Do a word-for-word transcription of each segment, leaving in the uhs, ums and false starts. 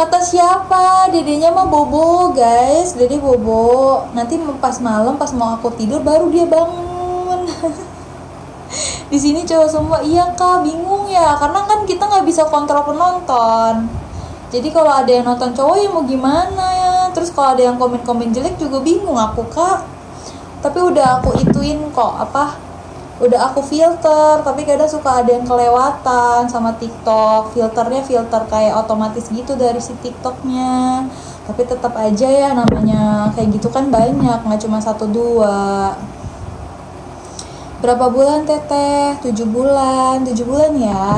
Kata siapa? Dedenya mah bobo, guys. Dede bobo. Nanti pas malam, pas mau aku tidur, baru dia bangun. Di sini cowok semua, iya kak, bingung ya. Karena kan kita nggak bisa kontrol penonton. Jadi kalau ada yang nonton cowok ya mau gimana ya. Terus kalau ada yang komen-komen jelek juga bingung aku, kak. Tapi udah aku ituin kok, apa? Udah aku filter, tapi kadang suka ada yang kelewatan sama TikTok. Filternya filter kayak otomatis gitu dari si TikToknya. Tapi tetap aja ya namanya kayak gitu kan banyak, nggak cuma satu dua. Berapa bulan teteh? tujuh bulan, tujuh bulan ya.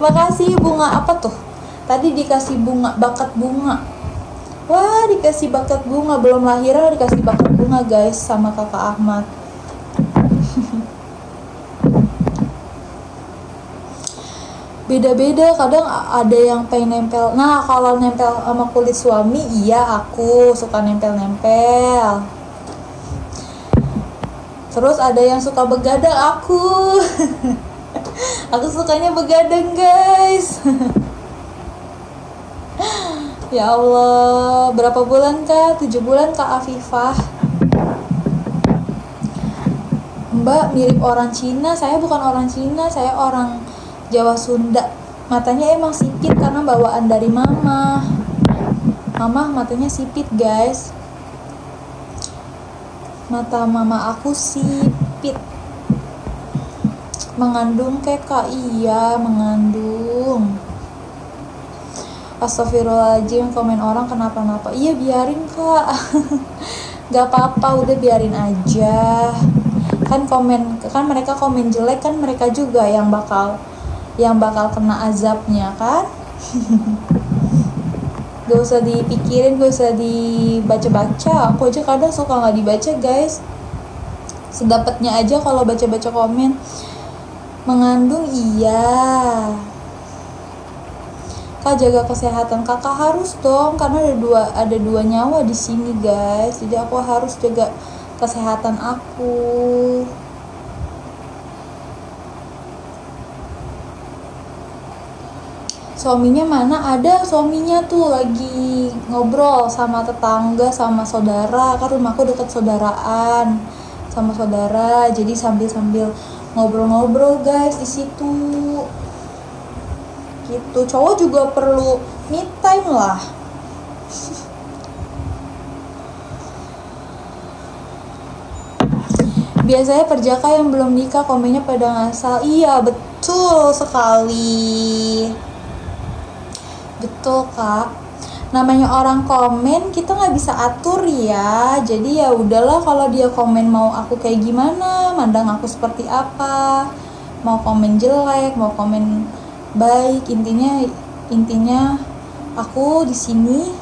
Makasih bunga apa tuh? Tadi dikasih bunga, bakat bunga. Wah, dikasih bakat bunga. Belum lahiran dikasih bakat bunga, guys, sama kakak Ahmad. Beda-beda, kadang ada yang pengen nempel. Nah, kalau nempel sama kulit suami, iya aku suka nempel-nempel. Terus ada yang suka begadang, aku. Aku sukanya begadang, guys. Ya Allah, berapa bulan kak? tujuh bulan kak Afifah. Mbak mirip orang Cina, saya bukan orang Cina, saya orang Jawa Sunda. Matanya emang sipit karena bawaan dari mama. Mama matanya sipit, guys. Mata mama aku sipit. Mengandung kak? Iya, mengandung. Astagfirullahaladzim, komen orang kenapa-napa. Iya biarin kak. Gak apa-apa, udah biarin aja. Kan komen, kan mereka komen jelek kan mereka juga yang bakal yang bakal kena azabnya kan. Gak usah dipikirin, gak usah dibaca-baca. Aku aja kadang suka gak dibaca, guys. Sedapatnya aja kalau baca-baca komen. Mengandung iya. Kak jaga kesehatan, kakak harus dong karena ada dua ada dua nyawa di sini, guys. Jadi aku harus jaga kesehatan aku. Suaminya mana? Ada suaminya tuh lagi ngobrol sama tetangga, sama saudara. Kan rumahku dekat saudaraan sama saudara. Jadi sambil-sambil ngobrol-ngobrol, guys, di situ. Gitu. Cowok juga perlu me time lah. Biasanya perjaka yang belum nikah komennya pada ngasal. Iya, betul sekali. Betul kak. Namanya orang komen kita nggak bisa atur ya. Jadi ya udahlah, kalau dia komen mau aku kayak gimana, mandang aku seperti apa, mau komen jelek, mau komen baik, intinya intinya aku di sini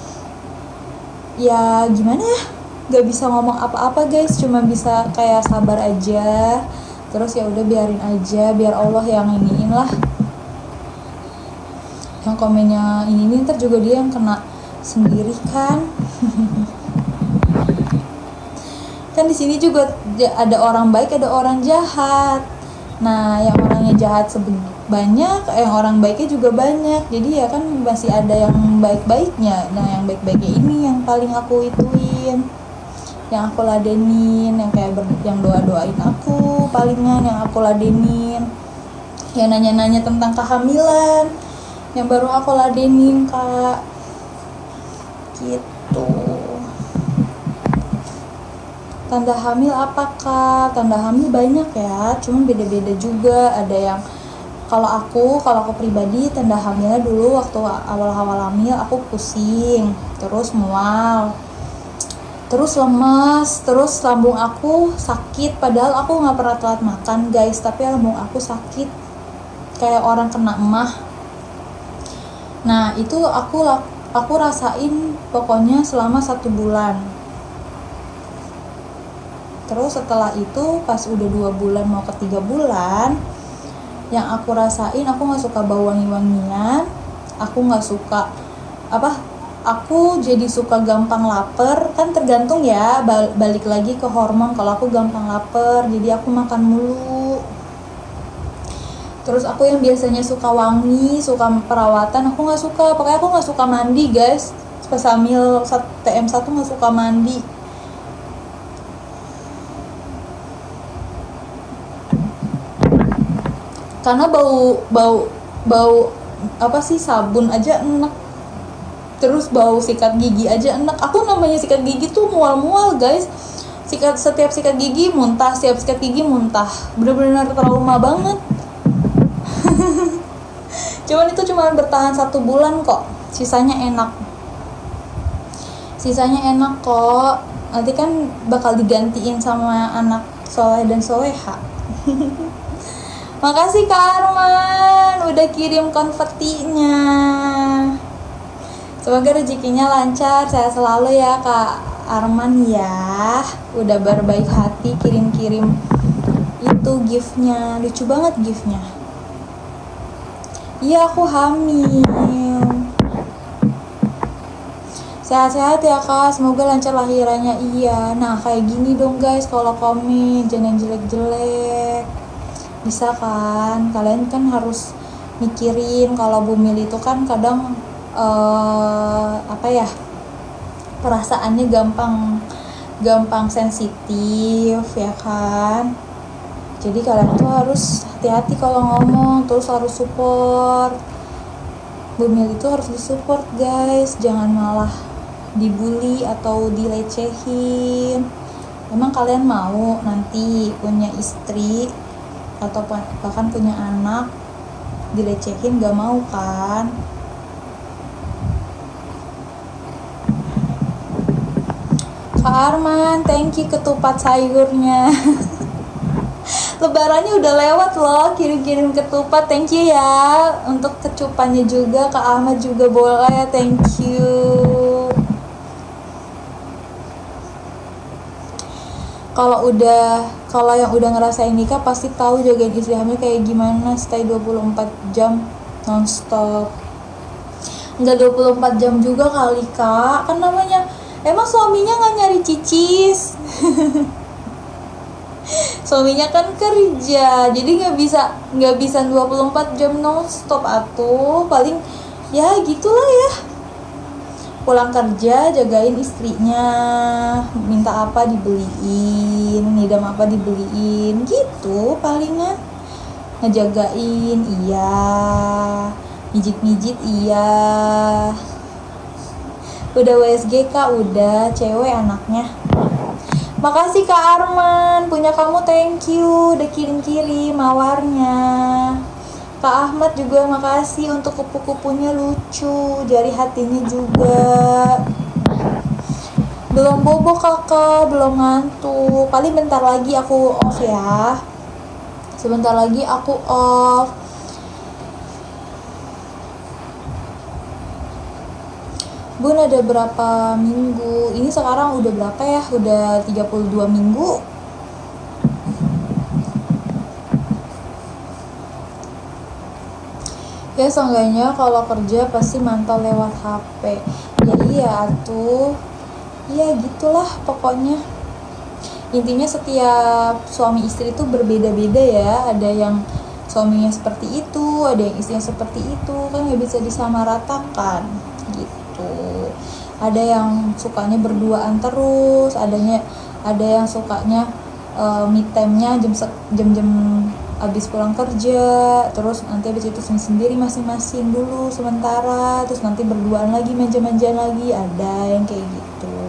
ya gimana ya, nggak bisa ngomong apa-apa, guys, cuma bisa kayak sabar aja. Terus ya udah biarin aja, biar Allah yang iniin lah, yang komennya ini ini ntar juga dia yang kena sendiri kan. Kan di sini juga ada orang baik, ada orang jahat. Nah, yang orangnya jahat banyak, yang orang baiknya juga banyak. Jadi ya kan masih ada yang baik-baiknya. Nah, yang baik-baiknya ini yang paling aku ituin, yang aku ladenin, yang kayak ber, yang doa-doain aku, palingan yang aku ladenin, yang nanya-nanya tentang kehamilan, yang baru aku ladenin kak, gitu. Tanda hamil apakah? Tanda hamil banyak ya, cuman beda-beda juga. Ada yang kalau aku, kalau aku pribadi tanda hamilnya dulu waktu awal-awal hamil aku pusing, terus mual, terus lemes, terus lambung aku sakit. Padahal aku nggak pernah telat makan, guys, tapi lambung aku sakit kayak orang kena emah. Nah itu aku aku rasain pokoknya selama satu bulan. Terus setelah itu pas udah dua bulan mau ke tiga bulan, yang aku rasain aku nggak suka bau wangi-wangian, aku nggak suka apa, aku jadi suka gampang lapar. Kan tergantung ya, balik lagi ke hormon. Kalau aku gampang lapar, jadi aku makan mulu. Terus aku yang biasanya suka wangi, suka perawatan, aku nggak suka. Pokoknya aku nggak suka mandi, guys. Pesamil T M satu nggak suka mandi. Karena bau bau bau apa sih, sabun aja enak. Terus bau sikat gigi aja enak. Aku namanya sikat gigi tuh mual-mual, guys. Sikat setiap sikat gigi muntah, setiap sikat gigi muntah. Bener-bener trauma banget. Cuman itu cuma bertahan satu bulan kok. Sisanya enak. Sisanya enak kok. Nanti kan bakal digantiin sama anak soleh dan soleha. Makasih Kak Arman udah kirim konfetinya. Semoga rezekinya lancar, sehat selalu ya Kak Arman ya. Udah berbaik hati kirim-kirim itu giftnya, lucu banget giftnya. Iya aku hamil. Sehat-sehat ya Kak, semoga lancar lahirannya iya. Nah kayak gini dong guys, kalau komen jangan jelek-jelek. Bisa kan, kalian kan harus mikirin kalau Bumil itu kan kadang uh, apa ya, perasaannya gampang gampang sensitif ya kan. Jadi kalian tuh harus hati-hati kalau ngomong, terus harus support Bumil itu, harus disupport guys, jangan malah dibully atau dilecehin. Emang kalian mau nanti punya istri atau bahkan punya anak dilecehin, gak mau kan? Kak Arman, thank you ketupat sayurnya. Lebarannya udah lewat loh, kirim-kirim ketupat, thank you ya. Untuk kecupannya juga, Kak Ahmad juga boleh, thank you. Kalau udah, kalau yang udah ngerasain nikah pasti tahu jagain istri hamil kayak gimana, stay dua puluh empat jam nonstop. Enggak dua puluh empat jam juga kali Kak, kan namanya emang suaminya nggak nyari cicis. Suaminya kan kerja, jadi nggak bisa nggak bisa dua puluh empat jam nonstop atuh, paling ya gitulah ya. Pulang kerja jagain istrinya, minta apa dibeliin, ngidam apa dibeliin, gitu palingan. Ngejagain iya, mijit-mijit iya. Udah W S G Kak, udah, cewek anaknya. Makasih Kak Arman, punya kamu thank you, udah kirim-kirim mawarnya. Kak Ahmad juga makasih untuk kupu-kupunya lucu, jari hatinya juga. Belum bobo kakak, belum ngantuk. Paling bentar lagi aku off ya. Sebentar lagi aku off. Bun ada berapa minggu? Ini sekarang udah berapa ya? Udah tiga puluh dua minggu. Ya seenggaknya kalau kerja pasti mantau lewat H P. Ya iya tuh. Ya gitulah pokoknya. Intinya setiap suami istri itu berbeda-beda ya. Ada yang suaminya seperti itu, ada yang istrinya seperti itu. Kan nggak bisa disamaratakan gitu. Ada yang sukanya berduaan terus, adanya ada yang sukanya uh, me time-nya jam jam-jam abis pulang kerja, terus nanti abis itu sendiri masing-masing dulu sementara, terus nanti berduaan lagi, manja-manjaan lagi, ada yang kayak gitu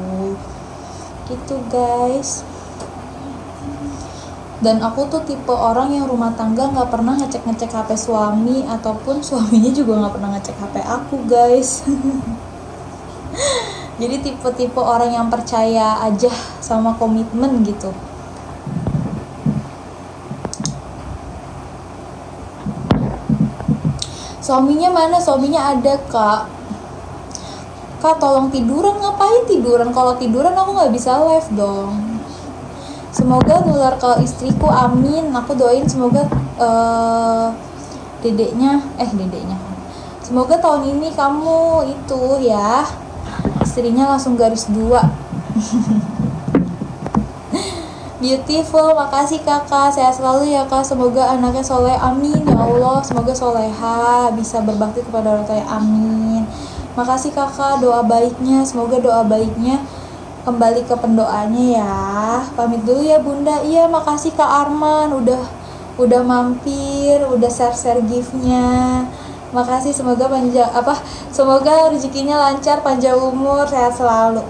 gitu guys. Dan aku tuh tipe orang yang rumah tangga nggak pernah ngecek-ngecek H P suami, ataupun suaminya juga nggak pernah ngecek H P aku guys. Jadi tipe-tipe orang yang percaya aja sama komitmen gitu. Suaminya mana? Suaminya ada Kak. Kak tolong tiduran, ngapain tiduran? Kalau tiduran aku nggak bisa live dong. Semoga nular ke istriku, amin. Aku doain semoga uh, dedeknya, eh dedeknya. Semoga tahun ini kamu itu ya istrinya langsung garis dua. Beautiful, makasih kakak, sehat selalu ya kak, semoga anaknya soleh, amin ya Allah, semoga soleha, bisa berbakti kepada orang tua, amin. Makasih kakak, doa baiknya, semoga doa baiknya kembali ke pendoanya ya. Pamit dulu ya bunda, iya makasih kak Arman, udah udah mampir, udah share-share gift-nya. Makasih, semoga panjang apa, semoga rezekinya lancar, panjang umur, sehat selalu.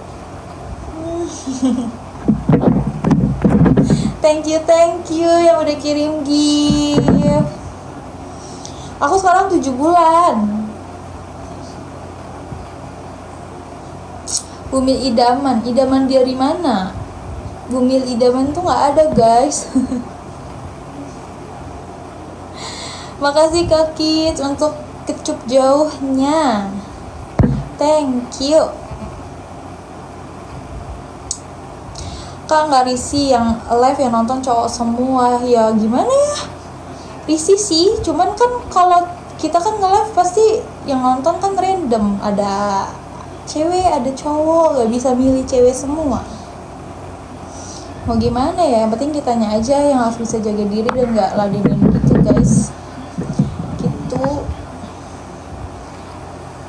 Thank you, thank you yang udah kirim gift. Aku sekarang tujuh bulan. Bumil idaman, idaman dari mana? Bumil idaman tuh nggak ada guys. Makasih Kak Kids untuk kecup jauhnya. Thank you. Kak nggak risih yang live yang nonton cowok semua ya, gimana ya, risih sih, cuman kan kalau kita kan nge-live pasti yang nonton kan random, ada cewek ada cowok, nggak bisa milih cewek semua, mau gimana ya, yang penting kitanya aja yang harus bisa jaga diri dan nggak ladenin gitu guys. Gitu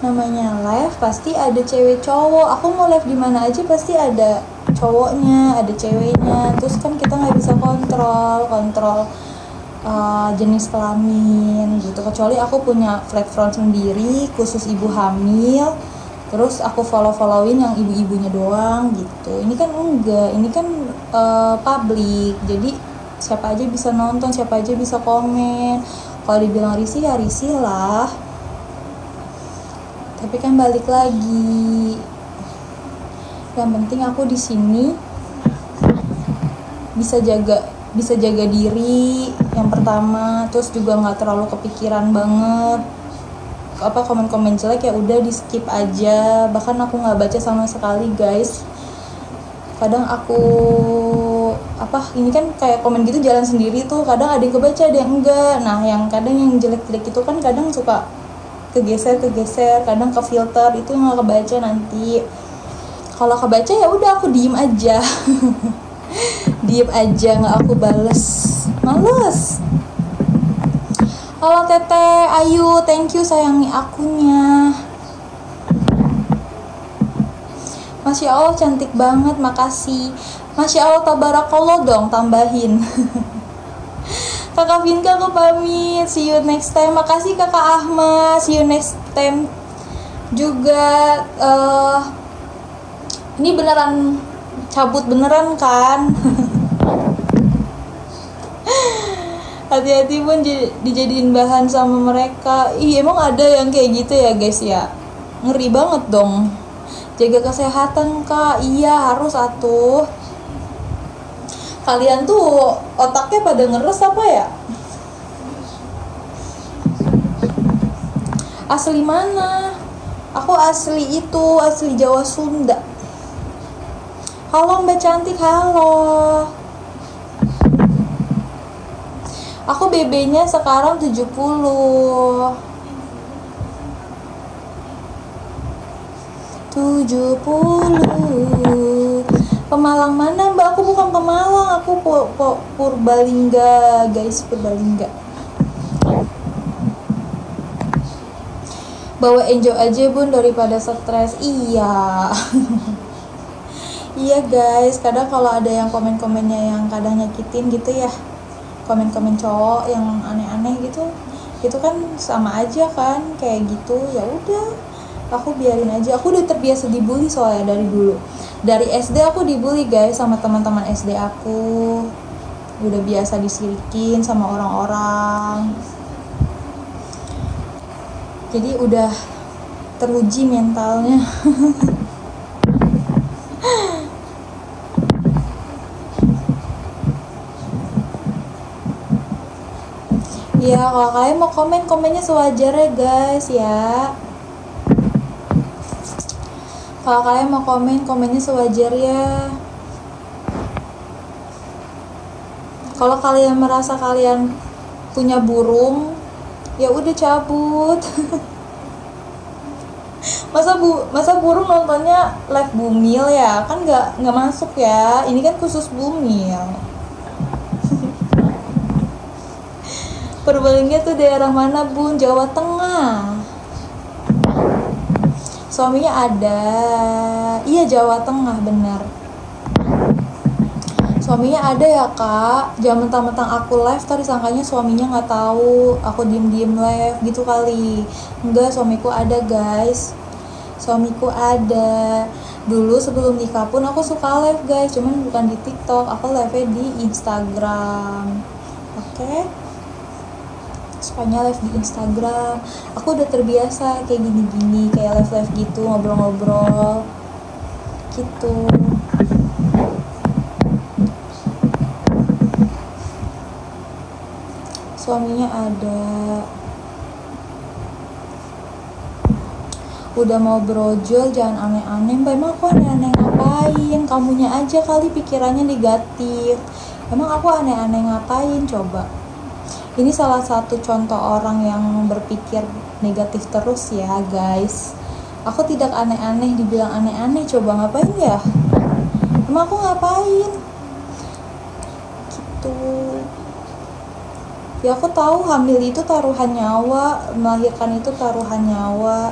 namanya live, pasti ada cewek cowok, aku mau live di mana aja pasti ada cowoknya ada ceweknya, terus kan kita nggak bisa kontrol kontrol uh, jenis kelamin gitu, kecuali aku punya platform sendiri khusus ibu hamil, terus aku follow followin yang ibu-ibunya doang gitu. Ini kan enggak, ini kan uh, publik, jadi siapa aja bisa nonton, siapa aja bisa komen. Kalau dibilang risih ya risih lah, tapi kan balik lagi, yang penting aku di sini bisa jaga bisa jaga diri yang pertama, terus juga nggak terlalu kepikiran banget apa komen-komen jelek, ya udah di skip aja, bahkan aku nggak baca sama sekali guys. Kadang aku apa ini kan kayak komen gitu jalan sendiri tuh, kadang ada yang kebaca ada yang enggak, nah yang kadang yang jelek-jelek itu kan kadang suka kegeser-kegeser, kadang ke filter, itu nggak kebaca nanti. Kalau kebaca ya udah aku diem aja. Diem aja, nggak aku bales, males. Halo Teteh, Ayu, thank you sayangi akunya. Masya Allah cantik banget, makasih. Masya Allah tabarakallah dong, tambahin. Kakak Finka aku pamit, see you next time. Makasih kakak Ahmad, see you next time juga. uh, Ini beneran cabut beneran kan? Hati-hati pun dijadiin bahan sama mereka. Ih, emang ada yang kayak gitu ya guys ya? Ngeri banget dong. Jaga kesehatan kak. Iya harus atuh. Kalian tuh otaknya pada ngeres apa ya? Asli mana? Aku asli itu, asli Jawa Sunda. Halo Mbak Cantik, halo. Aku B B-nya sekarang tujuh puluh. tujuh puluh Pemalang mana Mbak? Aku bukan Pemalang, aku pu pu Purbalingga, guys, Purbalingga. Bawa enjoy aja bun daripada stres. Iya. Iya guys, kadang kalau ada yang komen-komennya yang kadang nyakitin gitu ya, komen-komen cowok yang aneh-aneh gitu, itu kan sama aja kan kayak gitu. Ya udah, aku biarin aja. Aku udah terbiasa dibully soalnya dari dulu. Dari S D aku dibully guys sama teman-teman S D aku. Udah biasa disirikin sama orang-orang. Jadi udah teruji mentalnya. Ya kalau kalian mau komen, komennya sewajarnya guys ya. Kalau kalian mau komen, komennya sewajarnya. Kalau kalian merasa kalian punya burung, ya udah cabut. Masa bu, masa burung nontonnya live Bumil ya? Kan nggak nggak masuk ya. Ini kan khusus Bumil. Purbalingga tuh daerah mana, Bun? Jawa Tengah. Suaminya ada. Iya, Jawa Tengah, benar. Suaminya ada ya, Kak? Jangan mentang-mentang aku live, tadi sangkanya suaminya nggak tahu aku diem-diem live gitu kali. Enggak, suamiku ada, guys. Suamiku ada. Dulu sebelum nikah pun aku suka live, guys. Cuman bukan di TikTok, aku live-nya di Instagram. Oke? Okay? Sukanya live di Instagram. Aku udah terbiasa kayak gini-gini, kayak live-live gitu, ngobrol-ngobrol. Gitu. Suaminya ada. Udah mau brojol, jangan aneh-aneh. Mbak, emang aku aneh-aneh ngapain? Kamunya aja kali pikirannya negatif. Emang aku aneh-aneh ngapain? Coba. Ini salah satu contoh orang yang berpikir negatif terus ya, guys. Aku tidak aneh-aneh, dibilang aneh-aneh. Coba ngapain ya? Emang aku ngapain? Gitu. Ya aku tahu hamil itu taruhan nyawa, melahirkan itu taruhan nyawa.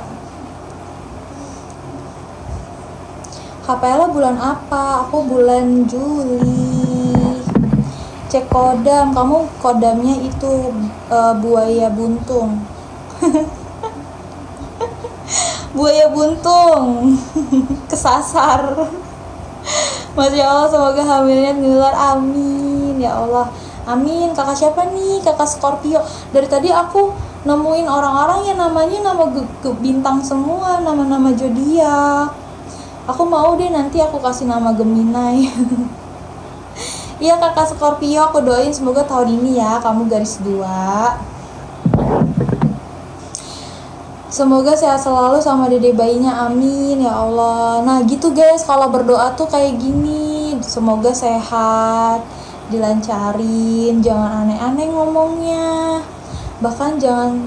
H P L bulan apa? Aku bulan Juli. Cek kodam, kamu kodamnya itu uh, buaya buntung. Buaya buntung. Kesasar. Masya Allah, semoga hamilnya nular, amin ya Allah. Amin. Kakak siapa nih? Kakak Scorpio. Dari tadi aku nemuin orang-orang yang namanya nama ge- ge- bintang semua, nama-nama zodiak. Aku mau deh nanti aku kasih nama Gemini. Iya. Kakak Scorpio, aku doain semoga tahun ini ya kamu garis dua. Semoga sehat selalu sama dede bayinya, amin ya Allah. Nah gitu guys, kalau berdoa tuh kayak gini. Semoga sehat, dilancarin, jangan aneh-aneh ngomongnya. Bahkan jangan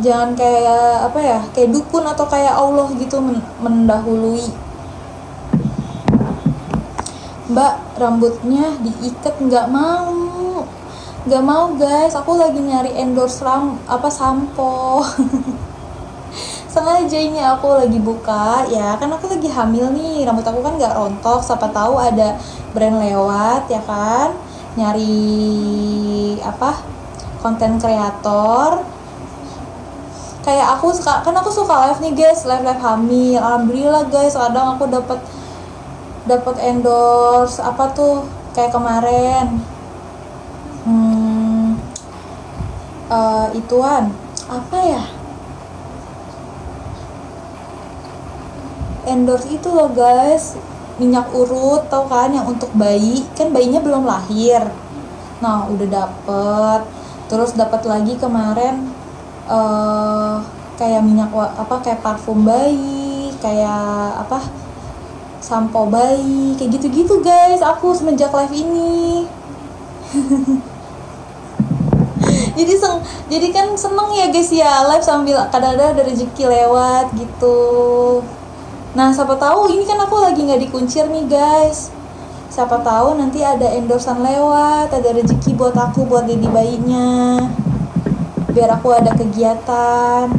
jangan kayak apa ya, kayak dukun atau kayak Allah gitu mendahului. Mbak, rambutnya diikat, nggak mau, nggak mau guys. Aku lagi nyari endorse ram apa sampo. Sengaja ini aku lagi buka ya, kan aku lagi hamil nih, rambut aku kan nggak rontok. Siapa tahu ada brand lewat ya kan. Nyari apa konten kreator kayak aku suka, kan aku suka live nih guys, live live hamil. Alhamdulillah guys, kadang aku dapat dapat endorse apa tuh kayak kemarin hmm, uh, ituan apa ya, endorse itu loh guys, minyak urut, tau kan, yang untuk bayi, kan bayinya belum lahir. Nah, udah dapet. Terus dapet lagi kemarin uh, kayak minyak apa kayak parfum bayi, kayak apa sampo bayi, kayak gitu-gitu guys. Aku semenjak live ini. Jadi seng, jadi kan seneng ya guys ya live sambil kadang-kadang ada rezeki lewat gitu. Nah, siapa tahu ini kan aku lagi nggak dikuncir nih guys. Siapa tahu nanti ada endorsean lewat, ada rezeki buat aku, buat dede bayinya. Biar aku ada kegiatan.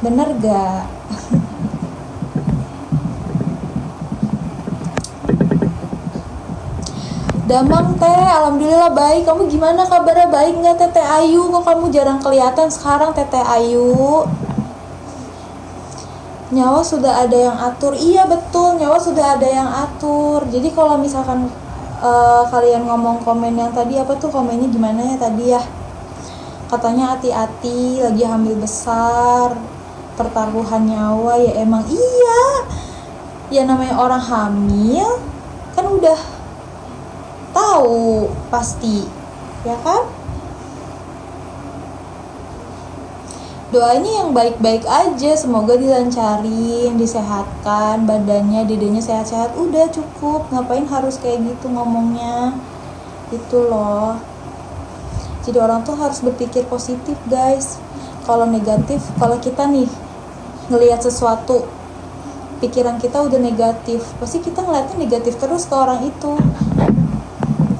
Bener gak? Damang Teh, alhamdulillah baik. Kamu gimana kabarnya, baik nggak Teteh Ayu? Kok kamu jarang kelihatan sekarang Teteh Ayu? Nyawa sudah ada yang atur. Iya betul, nyawa sudah ada yang atur. Jadi kalau misalkan uh, kalian ngomong komen yang tadi, apa tuh komennya gimana ya tadi ya, katanya hati-hati lagi hamil besar, pertaruhan nyawa. Ya emang iya ya, namanya orang hamil kan udah tahu pasti ya kan. Doanya yang baik-baik aja, semoga dilancarin, disehatkan, badannya, dedenya sehat-sehat. Udah cukup, ngapain harus kayak gitu ngomongnya. Itu loh. Jadi orang tuh harus berpikir positif guys. Kalau negatif, kalau kita nih ngelihat sesuatu, pikiran kita udah negatif, pasti kita ngeliatnya negatif terus ke orang itu.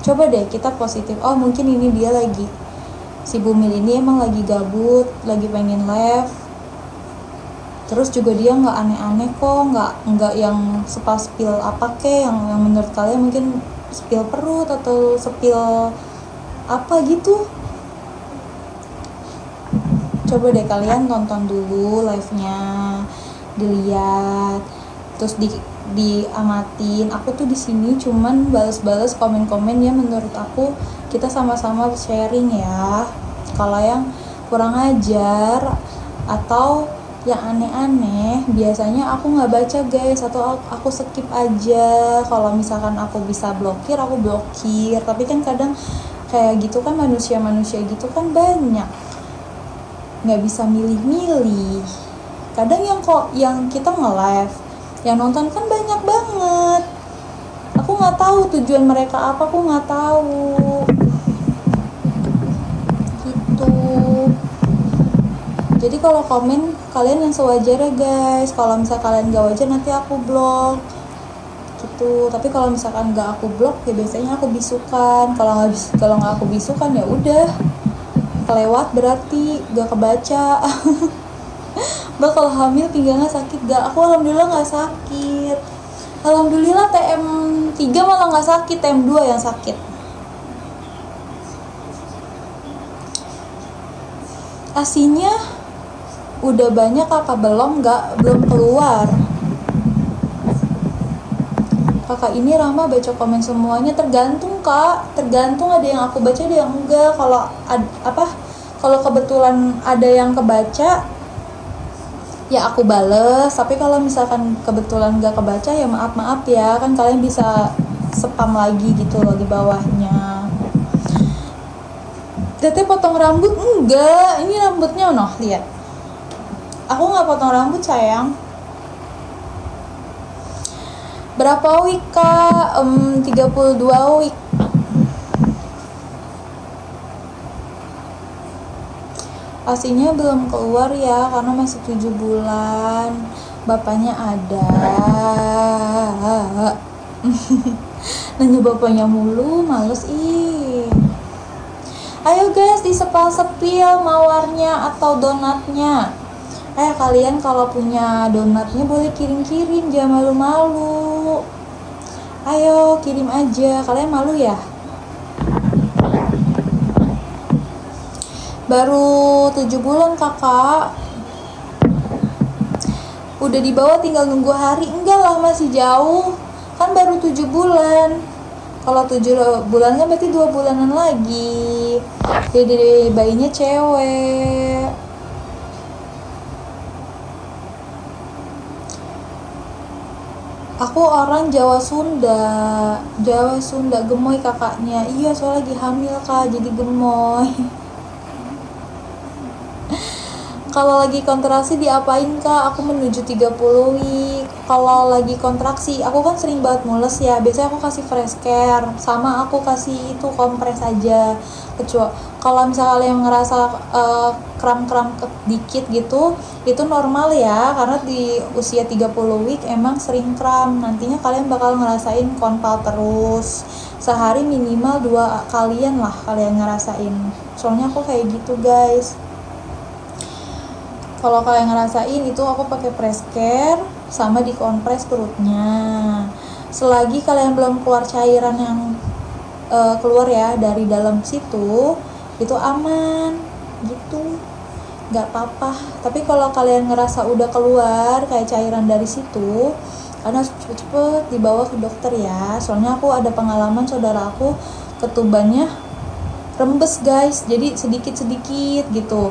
Coba deh kita positif, oh mungkin ini dia lagi si Bumil ini emang lagi gabut, lagi pengen live. Terus juga dia nggak aneh-aneh kok, nggak nggak yang sepil apa kek, yang, yang menurut kalian mungkin sepil perut atau sepil apa gitu. Coba deh kalian tonton dulu live-nya, dilihat, terus di diamatin. Aku tuh di sini cuman balas-balas komen-komen ya, menurut aku kita sama-sama sharing ya. Kalau yang kurang ajar atau yang aneh-aneh biasanya aku nggak baca guys, atau aku skip aja. Kalau misalkan aku bisa blokir, aku blokir. Tapi kan kadang kayak gitu kan, manusia-manusia gitu kan banyak, nggak bisa milih-milih. Kadang yang kok yang kita nge-live yang nonton kan banyak banget. Aku nggak tahu tujuan mereka apa, aku nggak tahu gitu. Jadi kalau komen kalian yang sewajarnya guys. Kalau misal kalian nggak wajar nanti aku blok gitu. Tapi kalau misalkan nggak aku blok ya biasanya aku bisukan. Kalau nggak kalau nggak aku bisukan ya udah kelewat, berarti nggak kebaca. Mbak kalau hamil pinggangnya sakit gak? Aku alhamdulillah gak sakit. Alhamdulillah T M tiga malah gak sakit, T M dua yang sakit. A S I-nya udah banyak apa belum? Gak, belum keluar. Kakak ini ramah baca komen semuanya. Tergantung kak, tergantung ada yang aku baca, ada yang enggak. Kalau apa? Kalau kebetulan ada yang kebaca ya aku bales, tapi kalau misalkan kebetulan gak kebaca ya maaf-maaf ya, kan kalian bisa spam lagi gitu loh di bawahnya. Teteh potong rambut? Enggak, ini rambutnya noh, lihat. Aku gak potong rambut sayang. Berapa week kak? Um, tiga puluh dua week. Asinya belum keluar ya karena masih tujuh bulan. Bapaknya ada. Nanya bapaknya mulu, males ih. Ayo guys, disepal-sepil mawarnya atau donatnya. Eh kalian kalau punya donatnya boleh kirim-kirim, jangan malu-malu. Ayo kirim aja, kalian malu ya? Baru tujuh bulan kakak. Udah dibawa tinggal nunggu hari. Enggak lah masih jauh. Kan baru tujuh bulan. Kalau tujuh bulan kan berarti dua bulanan lagi. Jadi bayinya cewek. Aku orang Jawa Sunda. Jawa Sunda gemoy kakaknya. Iya soalnya lagi hamil kak jadi gemoy. Kalau lagi kontraksi diapain kak? Aku menuju tiga puluh week. Kalau lagi kontraksi, aku kan sering banget mules ya. Biasanya aku kasih fresh care, sama aku kasih itu kompres aja. Kecuali kalau misalnya yang ngerasa uh, kram-kram dikit gitu, itu normal ya. Karena di usia tiga puluh week emang sering kram. Nantinya kalian bakal ngerasain konpal terus. Sehari minimal dua kalian lah kalian ngerasain. Soalnya aku kayak gitu guys. Kalau kalian ngerasain itu aku pakai press care sama dikompres perutnya. Selagi kalian belum keluar cairan yang uh, keluar ya dari dalam situ, itu aman gitu, nggak apa-apa. Tapi kalau kalian ngerasa udah keluar kayak cairan dari situ, kalian harus cepet-cepet dibawa ke dokter ya. Soalnya aku ada pengalaman saudara aku ketubannya rembes guys, jadi sedikit-sedikit gitu.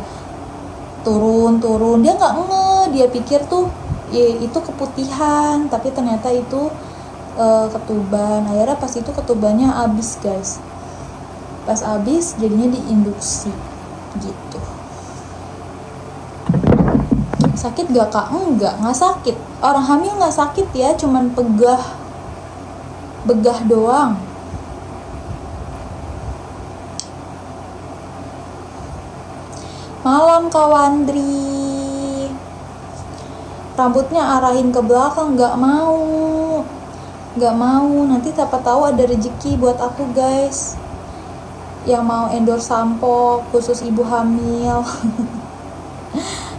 Turun-turun, dia nggak nge, dia pikir tuh ya, itu keputihan, tapi ternyata itu uh, ketuban. Akhirnya pas itu ketubannya abis guys, pas abis jadinya diinduksi gitu. Sakit gak kak? Enggak, nggak sakit. Orang hamil nggak sakit ya, cuman pegah, begah doang. Malam Kak Wandri. Rambutnya arahin ke belakang, nggak mau, nggak mau. Nanti siapa tahu ada rezeki buat aku guys. yang mau endorse sampo khusus ibu hamil.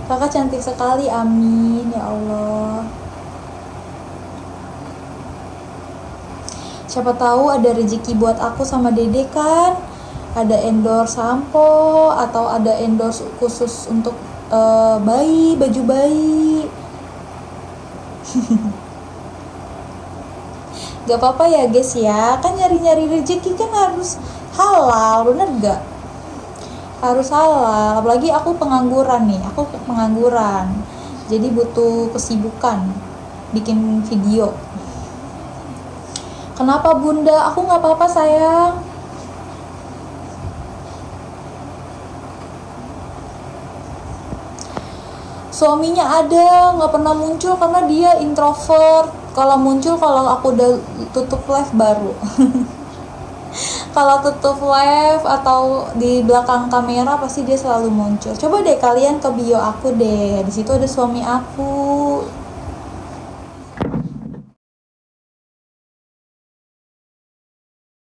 Kakak cantik sekali, amin ya Allah. Siapa tahu ada rezeki buat aku sama Dede kan, ada endorse sampo atau ada endorse khusus untuk uh, bayi, baju bayi. Gak apa-apa ya guys ya, kan nyari-nyari rezeki kan harus halal, bener gak? Harus halal, apalagi aku pengangguran nih, aku pengangguran, jadi butuh kesibukan, bikin video. Kenapa bunda? Aku gak apa-apa sayang. Suaminya ada, gak pernah muncul karena dia introvert. Kalau muncul, kalau aku udah tutup live baru. Kalau tutup live atau di belakang kamera pasti dia selalu muncul. Coba deh kalian ke bio aku deh. Di situ ada suami aku.